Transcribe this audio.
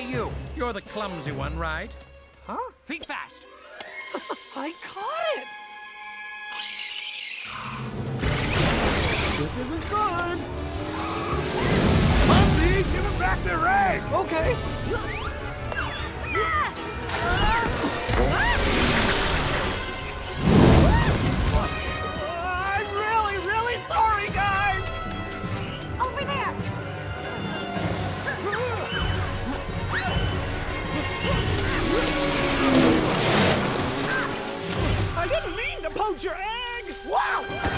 Hey, you. You're the clumsy one, right? Huh? Feet fast. I caught it. This isn't good. Clumsy, give him back the ring. Okay. I'm really, really sorry, guys. Over there. I didn't mean to poach your egg. Wow.